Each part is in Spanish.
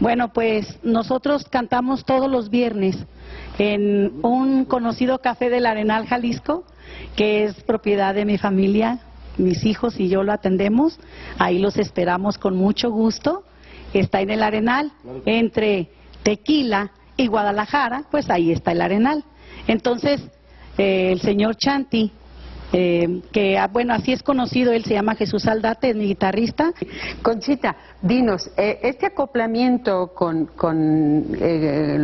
Bueno, pues nosotros cantamos todos los viernes en un conocido café del Arenal Jalisco, que es propiedad de mi familia, mis hijos y yo lo atendemos. Ahí los esperamos con mucho gusto. Está en el Arenal, entre Tequila y Guadalajara, pues ahí está el Arenal. Entonces, el señor Shanti, que bueno, así es conocido, él se llama Jesús Saldate, es mi guitarrista. Conchita, dinos, este acoplamiento con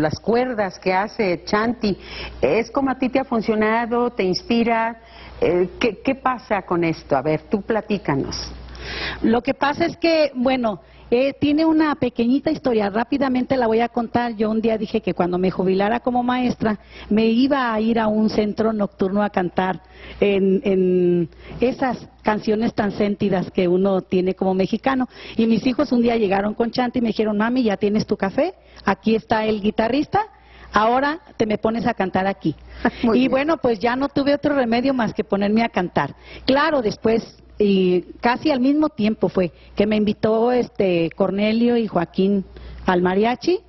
las cuerdas que hace Shanti, ¿es como a ti te ha funcionado, te inspira? ¿Qué pasa con esto? A ver, tú platícanos. Lo que pasa es que, bueno, tiene una pequeñita historia, rápidamente la voy a contar. Yo un día dije que cuando me jubilara como maestra me iba a ir a un centro nocturno a cantar en esas canciones tan sentidas que uno tiene como mexicano. Y mis hijos un día llegaron con Shanti y me dijeron, mami, ya tienes tu café, aquí está el guitarrista, ahora te me pones a cantar aquí. Muy bien. Bueno, pues ya no tuve otro remedio más que ponerme a cantar. Claro, después... Y casi al mismo tiempo fue que me invitó Cornelio y Joaquín al mariachi,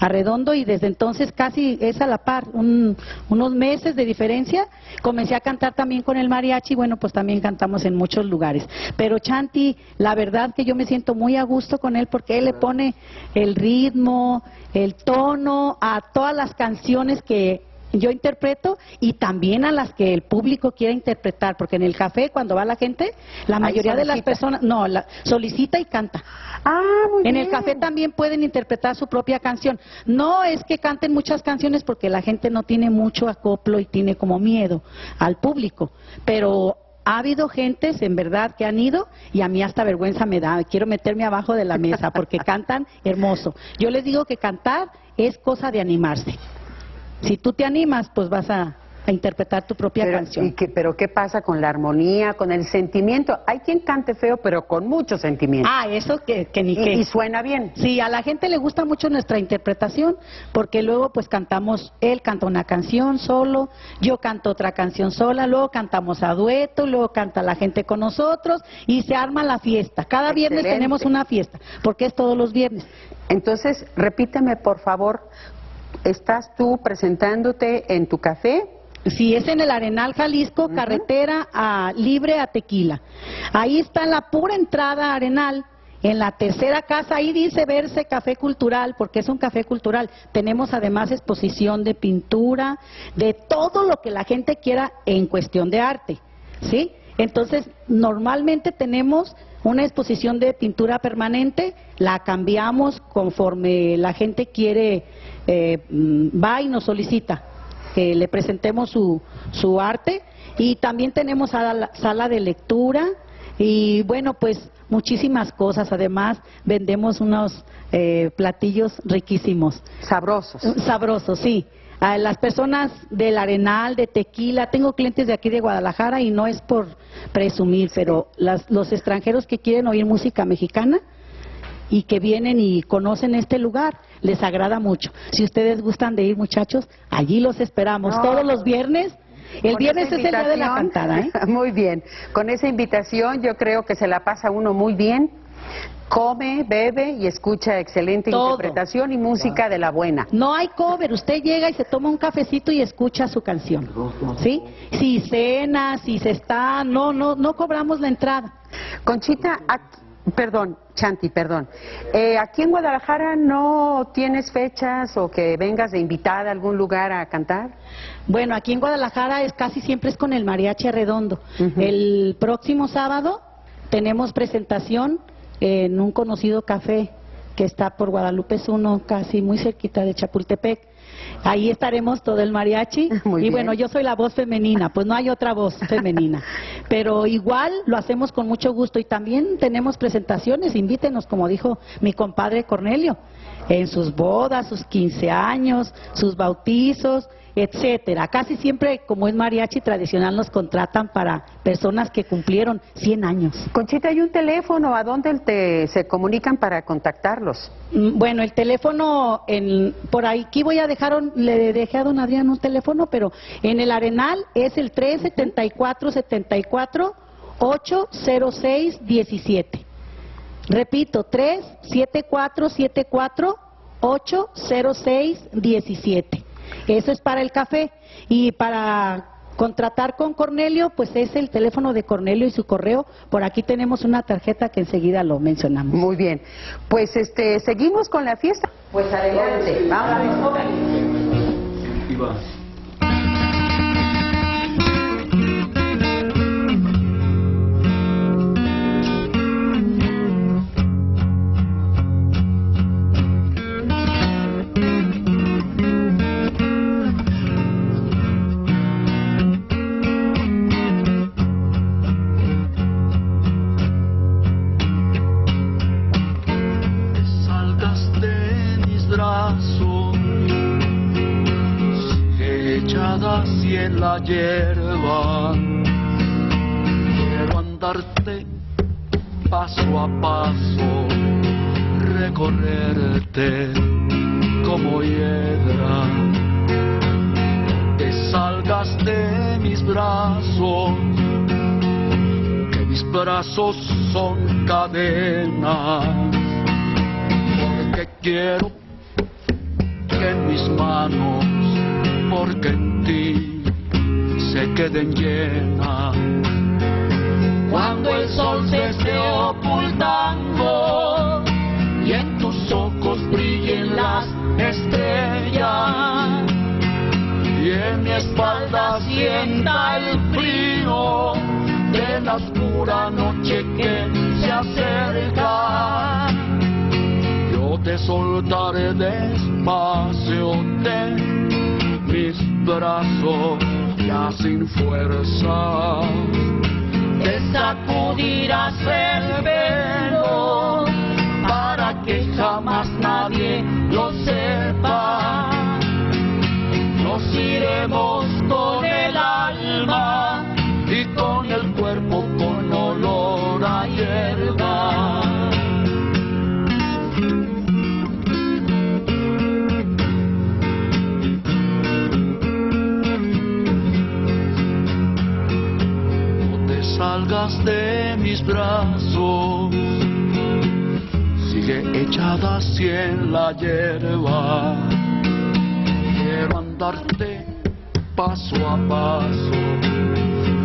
a Arredondo, y desde entonces casi es a la par, unos meses de diferencia. Comencé a cantar también con el mariachi, bueno, pues también cantamos en muchos lugares. Pero Shanti, la verdad que yo me siento muy a gusto con él porque él le pone el ritmo, el tono a todas las canciones que... yo interpreto y también a las que el público quiera interpretar, porque en el café cuando va la gente, la mayoría de las personas, no, solicita y canta. Ah, muy bien. En el café también pueden interpretar su propia canción. No es que canten muchas canciones porque la gente no tiene mucho acoplo y tiene como miedo al público, pero... ha habido gentes, en verdad, que han ido y a mí hasta vergüenza me da. Quiero meterme abajo de la mesa porque cantan hermoso. Yo les digo que cantar es cosa de animarse. Si tú te animas, pues vas a interpretar tu propia canción. Pero ¿qué pasa con la armonía, con el sentimiento? Hay quien cante feo, pero con mucho sentimiento. Ah, eso que ni qué. Y suena bien. Sí, a la gente le gusta mucho nuestra interpretación, porque luego pues cantamos, él canta una canción solo, yo canto otra canción sola, luego cantamos a dueto, luego canta la gente con nosotros y se arma la fiesta. Cada viernes tenemos una fiesta, porque es todos los viernes. Entonces, repíteme por favor... ¿Estás tú presentándote en tu café? Sí, es en el Arenal Jalisco, carretera libre a Tequila. Ahí está la pura entrada a Arenal, en la tercera casa, ahí dice verse café cultural, porque es un café cultural. Tenemos además exposición de pintura, de todo lo que la gente quiera en cuestión de arte, ¿sí? Entonces, normalmente tenemos una exposición de pintura permanente, la cambiamos conforme la gente quiere, va y nos solicita que le presentemos su arte. Y también tenemos sala de lectura y bueno, pues muchísimas cosas. Además, vendemos unos platillos riquísimos. Sabrosos. Sabrosos, sí. A las personas del Arenal, de Tequila, tengo clientes de aquí de Guadalajara y no es por presumir, pero los extranjeros que quieren oír música mexicana y que vienen y conocen este lugar, les agrada mucho. Si ustedes gustan de ir, muchachos, allí los esperamos todos los viernes. El viernes es el día de la cantada, ¿eh? Muy bien, con esa invitación yo creo que se la pasa uno muy bien. Come, bebe y escucha excelente interpretación y música de la buena. No hay cover, usted llega y se toma un cafecito y escucha su canción, ¿sí? Si cena, si se está, no cobramos la entrada. Conchita, perdón, Shanti, perdón. ¿Aquí en Guadalajara no tienes fechas o que vengas de invitada a algún lugar a cantar? Bueno, aquí en Guadalajara casi siempre es con el mariachi Arredondo. El próximo sábado tenemos presentación en un conocido café que está por Guadalupe 1, casi muy cerquita de Chapultepec. Ahí estaremos todo el mariachi. Muy bien. Bueno, yo soy la voz femenina, pues no hay otra voz femenina. Pero igual lo hacemos con mucho gusto y también tenemos presentaciones, invítenos, como dijo mi compadre Cornelio, en sus bodas, sus 15 años, sus bautizos, etcétera. Casi siempre, como es mariachi tradicional, nos contratan para personas que cumplieron 100 años. Conchita, ¿hay un teléfono? ¿A dónde se comunican para contactarlos? Bueno, el teléfono, por ahí aquí voy a dejar, le dejé a don Adrián un teléfono, pero en el Arenal es el 374-74-806-17. Repito, 374-74-806-17. 80617. Eso es para el café. Y para contratar con Cornelio, pues es el teléfono de Cornelio y su correo. Por aquí tenemos una tarjeta que enseguida lo mencionamos. Muy bien. Pues seguimos con la fiesta. Pues adelante. Vamos. Hierba, quiero andarte paso a paso, recorrerte como hiedra, que salgas de mis brazos, que mis brazos son cadenas, porque quiero que en mis manos, porque en ti se queden llenas. Cuando el sol se esté ocultando y en tus ojos brillen las estrellas y en mi espalda sienta el frío de la oscura noche que se acerca, yo te soltaré despacio de mis brazos ya sin fuerza. Te sacudirás el velo para que jamás nadie lo sepa. Nos iremos con el alma y con el cuerpo con olor a hierba. Salgas de mis brazos, sigue echada así en la hierba, quiero andarte paso a paso,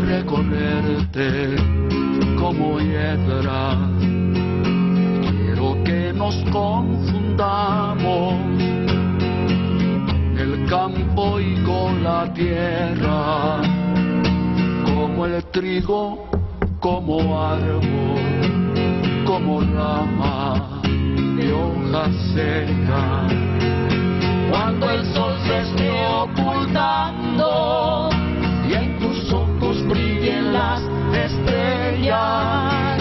recorrerte como hiedra, quiero que nos confundamos en el campo y con la tierra, como el trigo, como árbol, como rama de hoja seca. Cuando el sol se esté ocultando y en tus ojos brillen las estrellas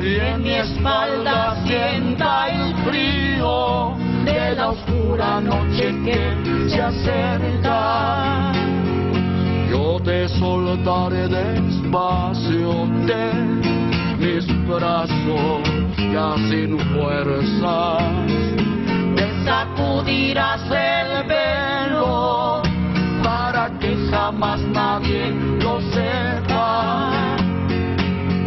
y en mi espalda sienta el frío de la oscura noche que se acerca, yo te soltaré despacio de mis brazos ya sin fuerzas. Te sacudirás el velo para que jamás nadie lo sepa.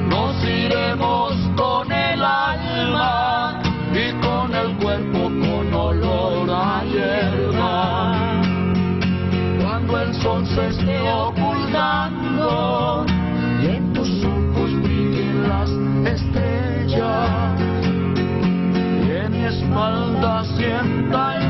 Nos iremos con el alma y con el cuerpo con olor a hierba. Cuando el sol se esté ocultando y en tus ojos brillen las estrellas y en mi espalda sienta el